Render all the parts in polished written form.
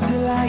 push till I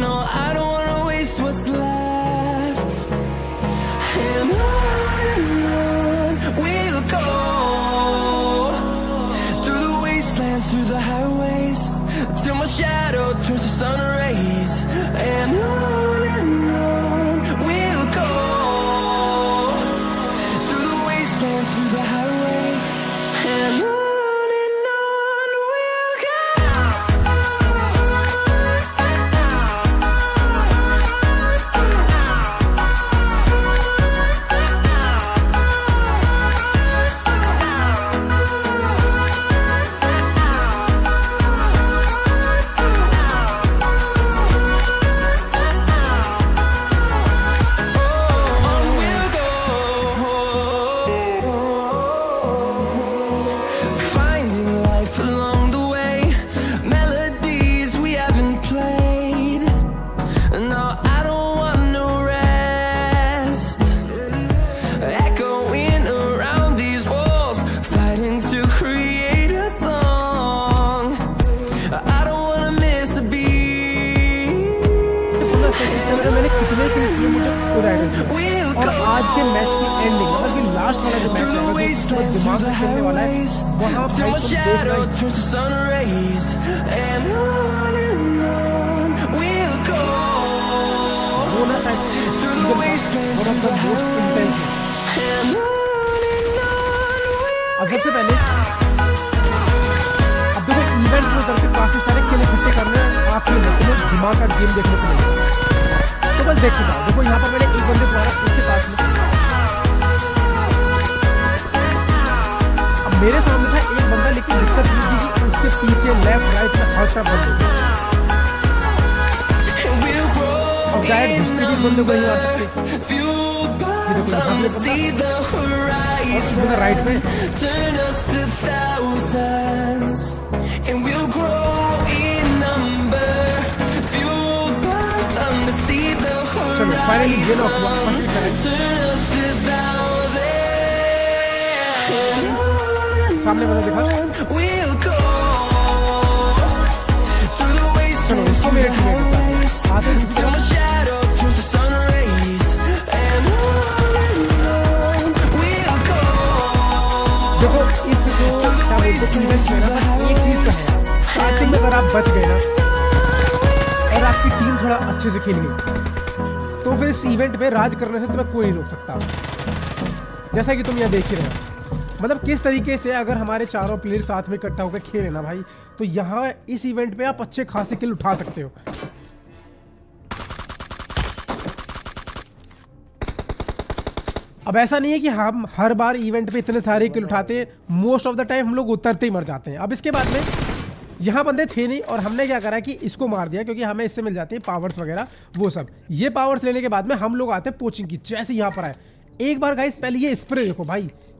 no, I don't wanna waste what's left. And on we'll go, through the wastelands, through the highways, till my shadow turns to sun rays. And on we'll go, through the wastelands, through the highways. And on we'll go. और आज के match की ending, मतलब कि last वाला जो match है वो दिमाग से खेलने वाला है, वहाँ पे तुम देख रहे हो ना साइड और आपका बहुत इंटेंस है। अब सबसे पहले अब देखो इवेंट में करके काफी सारे खेल इकट्ठे कर रहे हैं, आपके लिए दिमाग का गेम देखने को मिलेगा। तो बस देखते जाओ, देखो यहाँ पर मैंने एक बंदे द्वारा उसके पास में, अब मेरे सामने था एक बंदा, लेकिन दिक्कत ये थी कि उसके पीछे लेफ्ट राइट में हर तरफ बंदे, और शायद दूसरे भी बंदे को ही आ सकते। देखो यहाँ पे बंदा और उस बंदा राइट में। Finally get off one सामने वाला देखा, चलो इसको मेरे टीम देखो इसको क्या बोलते हैं इवेंट में ना, एक चीज का है स्टार्टिंग में अगर आप बच गए ना और आपकी टीम थोड़ा अच्छे से खेलेगी तो फिर इस इवेंट पे राज करने से तुम्हें कोई नहीं रोक सकता, जैसा कि तुम यहाँ देख ही रहे हो। मतलब किस तरीके से अगर हमारे चारों प्लेयर साथ में इकट्ठा होकर खेले ना भाई, तो यहाँ इस इवेंट पे आप अच्छे खासे किल उठा सकते हो। अब ऐसा नहीं है कि हम हर बार इवेंट पे इतने सारे किल उठाते हैं, मोस्ट ऑफ द टाइम हम लोग उतरते ही मर जाते हैं। अब इसके बाद में यहाँ बंदे थे नहीं और हमने क्या करा कि इसको मार दिया, क्योंकि हमें इससे मिल जाती है पावर्स वगैरह वो सब। ये पावर्स लेने के बाद में हम लोग आते हैं पोचिंग की। जैसे यहाँ पर आए एक बार गाइस, पहले ये स्प्रे देखो भाई,